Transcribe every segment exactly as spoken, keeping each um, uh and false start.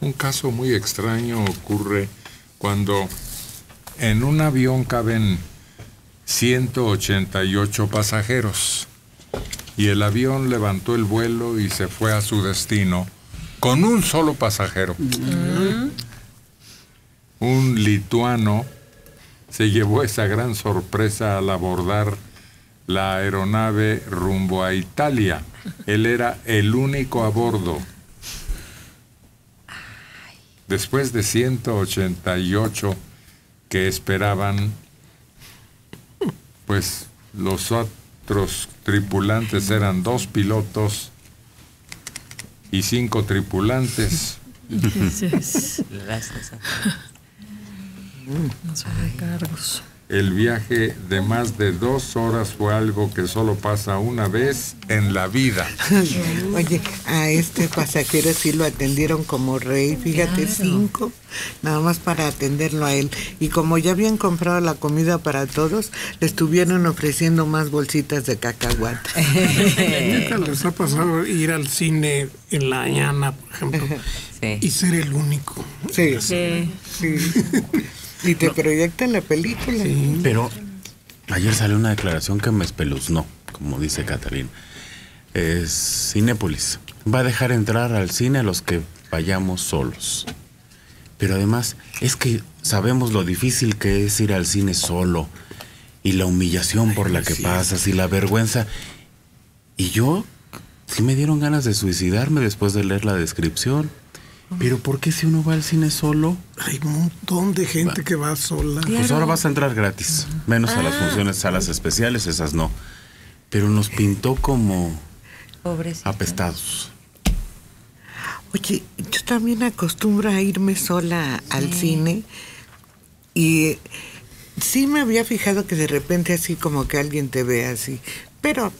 Un caso muy extraño ocurre cuando en un avión caben ciento ochenta y ocho pasajeros y el avión levantó el vuelo y se fue a su destino con un solo pasajero. Mm-hmm. Un lituano se llevó esa gran sorpresa al abordar la aeronave rumbo a Italia. Él era el único a bordo. Después de ciento ochenta y ocho que esperaban, pues los otros tripulantes eran dos pilotos y cinco tripulantes. Gracias. Los recargos. El viaje de más de dos horas fue algo que solo pasa una vez en la vida. Oye, a este pasajero sí lo atendieron como rey, fíjate, claro. Cinco, nada más para atenderlo a él. Y como ya habían comprado la comida para todos, le estuvieron ofreciendo más bolsitas de cacahuate. Nunca les ha pasado ir al cine en la mañana, por ejemplo, sí. Y ser el único. Sí, sí. sí. Y te proyectan la película. Sí, pero ayer salió una declaración que me espeluznó, como dice Catalina. Es Cinépolis. Va a dejar entrar al cine a los que vayamos solos. Pero además, es que sabemos lo difícil que es ir al cine solo. Y la humillación por la que pasas y la vergüenza. Y yo, sí me dieron ganas de suicidarme después de leer la descripción. Pero ¿por qué si uno va al cine solo? Hay un montón de gente va. que va sola. Claro. Pues ahora vas a entrar gratis, menos ah. a las funciones, salas especiales, esas no. Pero nos pintó como Pobrecito. apestados. Oye, yo también acostumbro a irme sola sí. al cine y sí me había fijado que de repente así como que alguien te ve así, pero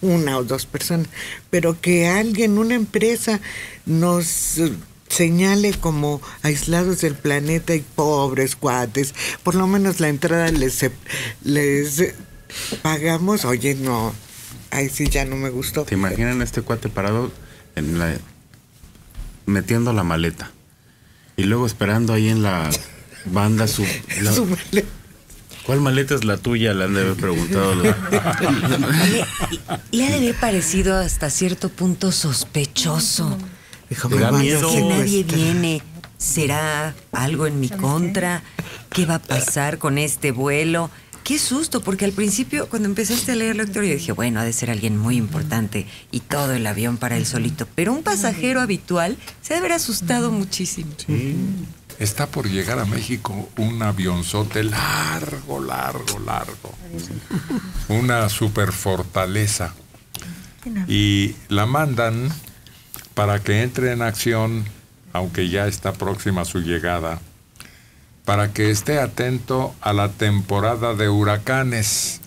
una o dos personas, pero que alguien, una empresa nos señale como aislados del planeta y pobres cuates, por lo menos la entrada les, les pagamos. Oye, no, ahí sí ya no me gustó. ¿Te imaginan este cuate parado en la, metiendo la maleta y luego esperando ahí en la banda su, la, su maleta? ¿Cuál maleta es la tuya? Le han de haber preguntado. Le, le ha de haber parecido hasta cierto punto sospechoso. Dijo, me da miedo. Que nadie viene. ¿Será algo en mi contra? ¿Qué va a pasar con este vuelo? Qué susto, porque al principio, cuando empezaste a leer la historia, yo dije, bueno, ha de ser alguien muy importante y todo el avión para él solito. Pero un pasajero habitual se ha de haber asustado muchísimo. Sí. Está por llegar a México un avionzote largo, largo, largo. Una superfortaleza. Y la mandan para que entre en acción, aunque ya está próxima su llegada, para que esté atento a la temporada de huracanes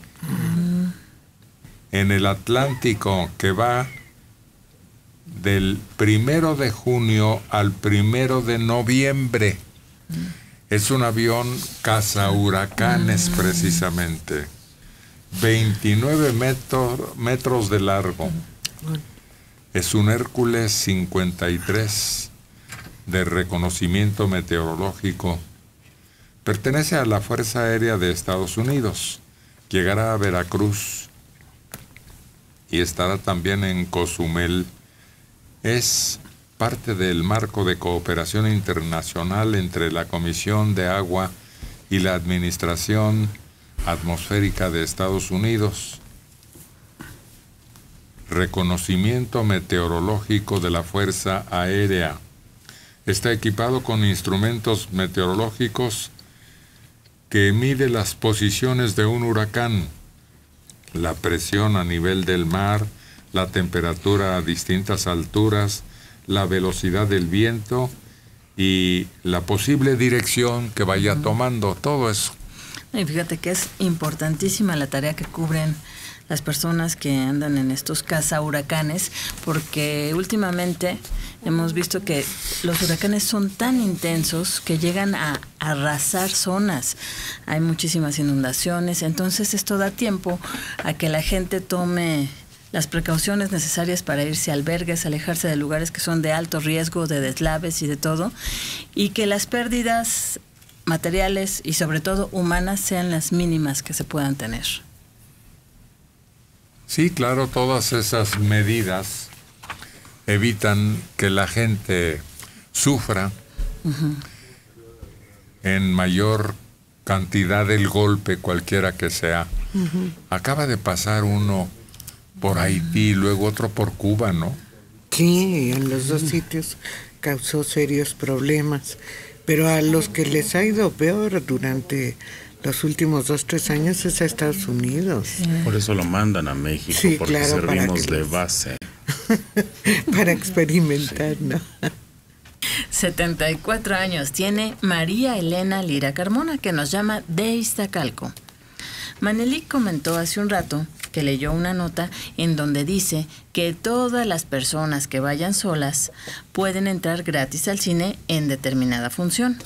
en el Atlántico, que va del primero de junio al primero de noviembre. Es un avión caza huracanes, precisamente. veintinueve metro, metros de largo. Es un Hércules cincuenta y tres de reconocimiento meteorológico. Pertenece a la Fuerza Aérea de Estados Unidos. Llegará a Veracruz y estará también en Cozumel. Es parte del marco de cooperación internacional entre la Comisión de Agua y la Administración Atmosférica de Estados Unidos. Reconocimiento meteorológico de la Fuerza Aérea. Está equipado con instrumentos meteorológicos que mide las posiciones de un huracán, la presión a nivel del mar, la temperatura a distintas alturas, la velocidad del viento y la posible dirección que vaya tomando, todo eso. Y fíjate que es importantísima la tarea que cubren las personas que andan en estos cazahuracanes, porque últimamente hemos visto que los huracanes son tan intensos que llegan a arrasar zonas. Hay muchísimas inundaciones, entonces esto da tiempo a que la gente tome las precauciones necesarias para irse a albergues, alejarse de lugares que son de alto riesgo, de deslaves y de todo, y que las pérdidas materiales y sobre todo humanas sean las mínimas que se puedan tener. Sí, claro, todas esas medidas evitan que la gente sufra uh-huh. en mayor cantidad del golpe, cualquiera que sea. Uh-huh. Acaba de pasar uno por Haití, luego otro por Cuba, ¿no? Sí, en los dos sitios causó serios problemas, pero a los que les ha ido peor durante los últimos dos, tres años es a Estados Unidos. Por eso lo mandan a México, sí, porque claro, servimos de les... base. Para experimentar, sí. ¿no? setenta y cuatro años tiene María Elena Lira Carmona, que nos llama de Iztacalco. Manelí comentó hace un rato que leyó una nota en donde dice que todas las personas que vayan solas pueden entrar gratis al cine en determinada función.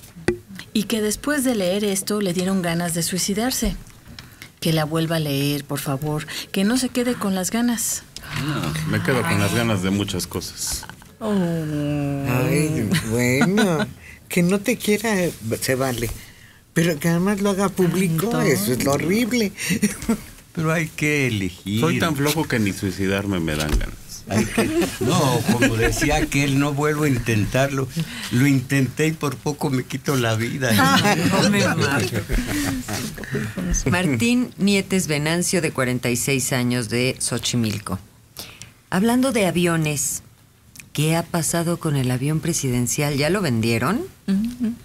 Y que después de leer esto le dieron ganas de suicidarse. Que la vuelva a leer, por favor, que no se quede con las ganas. No, me quedo con las ganas de muchas cosas. Oh. Ay, bueno, que no te quiera, se vale. Pero que además lo haga público, entonces, eso es lo horrible. Pero hay que elegir. Soy tan flojo que ni suicidarme me dan ganas. Hay que, no, como decía aquel, no vuelvo a intentarlo. Lo intenté y por poco me quito la vida. No, no me Martín Nietes Venancio, de cuarenta y seis años, de Xochimilco. Hablando de aviones, ¿qué ha pasado con el avión presidencial? ¿Ya lo vendieron?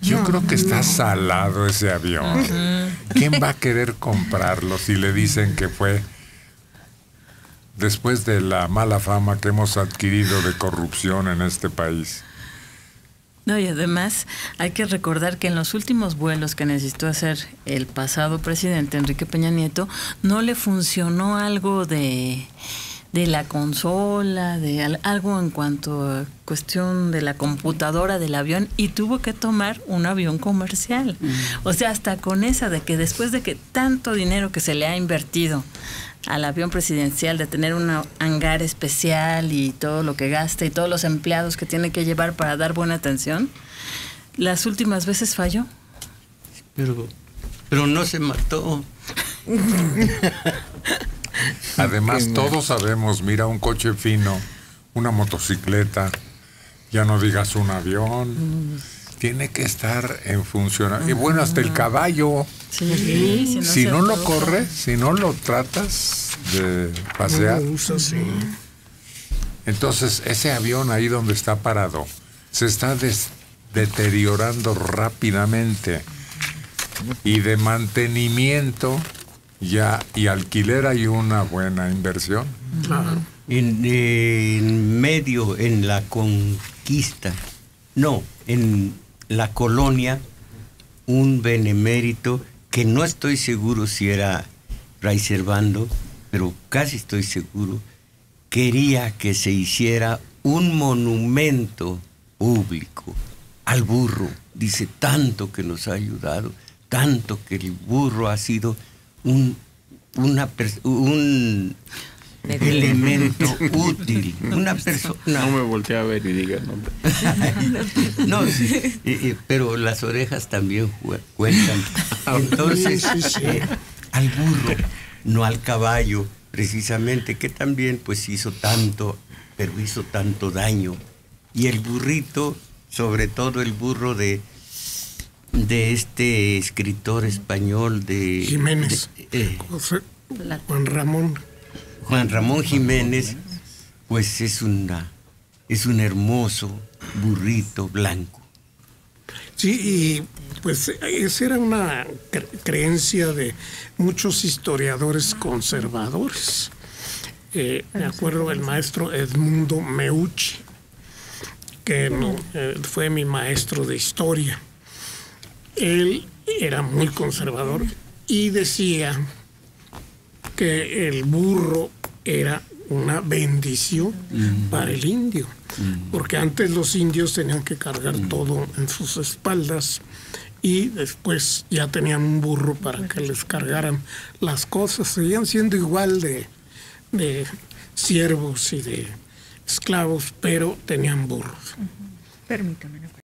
Yo no, creo que está no. salado ese avión. Uh-huh. ¿Quién va a querer comprarlo si le dicen que fue después de la mala fama que hemos adquirido de corrupción en este país? No, y además hay que recordar que en los últimos vuelos que necesitó hacer el pasado presidente Enrique Peña Nieto, no le funcionó algo de... de la consola, de algo en cuanto a cuestión de la computadora del avión, y tuvo que tomar un avión comercial. Mm. O sea, hasta con esa de que después de que tanto dinero que se le ha invertido al avión presidencial, de tener un hangar especial y todo lo que gasta y todos los empleados que tiene que llevar para dar buena atención, las últimas veces falló. Pero, pero no se mató. Además, todos sabemos, mira, un coche fino, una motocicleta, ya no digas un avión, tiene que estar en funcionamiento. Y bueno, hasta el caballo. Sí, si no lo corres, si no lo tratas de pasear. Entonces, ese avión ahí donde está parado, se está deteriorando rápidamente. Y de mantenimiento... ya, y alquiler hay una buena inversión. Claro. En, en medio, en la conquista, no, en la colonia, un benemérito que no estoy seguro si era Raiservando, pero casi estoy seguro, quería que se hiciera un monumento público al burro. Dice, tanto que nos ha ayudado, tanto que el burro ha sido... un, una un elemento útil, una persona... No me volteé a ver y diga nombre. No, sí, eh, pero las orejas también cuentan. Entonces, eh, al burro, no al caballo, precisamente, que también pues hizo tanto, pero hizo tanto daño. Y el burrito, sobre todo el burro de... de este escritor español de... Jiménez. De, eh, José, Juan Ramón. Juan Ramón Jiménez, pues es una es un hermoso burrito blanco. Sí, y pues esa era una creencia de muchos historiadores conservadores. Eh, me acuerdo del maestro Edmundo Meucci, que no, eh, fue mi maestro de historia. Él era muy conservador y decía que el burro era una bendición mm. para el indio, mm. porque antes los indios tenían que cargar mm. todo en sus espaldas y después ya tenían un burro para que les cargaran las cosas. Seguían siendo igual de, de, siervos y de esclavos, pero tenían burros. Uh-huh. Permítame, ¿no?